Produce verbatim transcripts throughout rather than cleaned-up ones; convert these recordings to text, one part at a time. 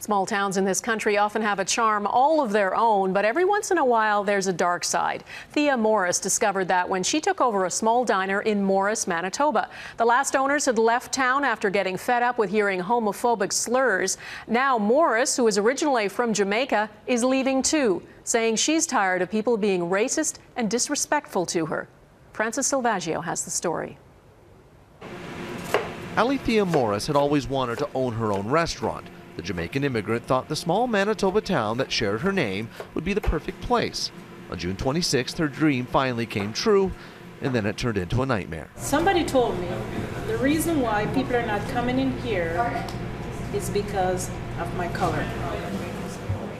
Small towns in this country often have a charm all of their own, but every once in a while there's a dark side. Thea Morris discovered that when she took over a small diner in Morris, Manitoba. The last owners had left town after getting fed up with hearing homophobic slurs. Now Morris, who was originally from Jamaica, is leaving too, saying she's tired of people being racist and disrespectful to her. Francis Silvaggio has the story. Althea Morris had always wanted to own her own restaurant. The Jamaican immigrant thought the small Manitoba town that shared her name would be the perfect place. On June twenty-sixth, her dream finally came true, and then it turned into a nightmare. Somebody told me the reason why people are not coming in here is because of my color.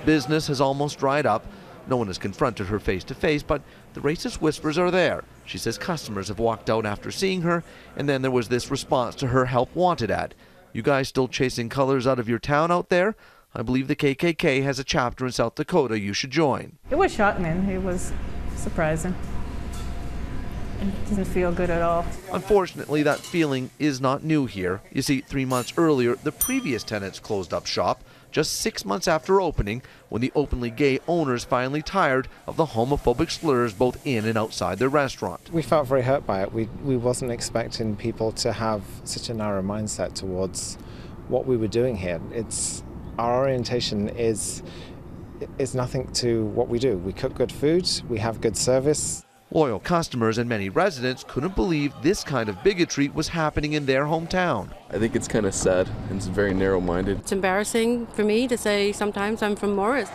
Business has almost dried up. No one has confronted her face to face, but the racist whispers are there. She says customers have walked out after seeing her, and then there was this response to her help wanted ad. You guys still chasing colors out of your town out there? I believe the K K K has a chapter in South Dakota you should join. It was shocking. It was surprising. It doesn't feel good at all. Unfortunately, that feeling is not new here. You see, three months earlier, the previous tenants closed up shop, just six months after opening, when the openly gay owners finally tired of the homophobic slurs both in and outside their restaurant. We felt very hurt by it. We, we wasn't expecting people to have such a narrow mindset towards what we were doing here. It's, our orientation is, is nothing to what we do. We cook good food, we have good service. Loyal customers and many residents couldn't believe this kind of bigotry was happening in their hometown. I think it's kind of sad and it's very narrow-minded. It's embarrassing for me to say sometimes I'm from Morris.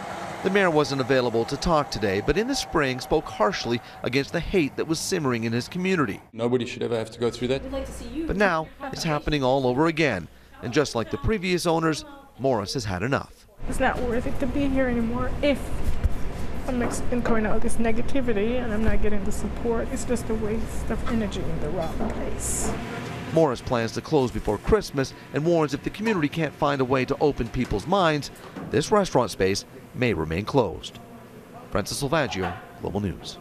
The mayor wasn't available to talk today, but in the spring spoke harshly against the hate that was simmering in his community. Nobody should ever have to go through that. We'd like to see you. But now it's happening all over again. And just like the previous owners, Morris has had enough. It's not worth it to be here anymore if I'm incurring all this negativity and I'm not getting the support. It's just a waste of energy in the wrong place. Morris plans to close before Christmas and warns if the community can't find a way to open people's minds, this restaurant space may remain closed. Francis Silvaggio, Global News.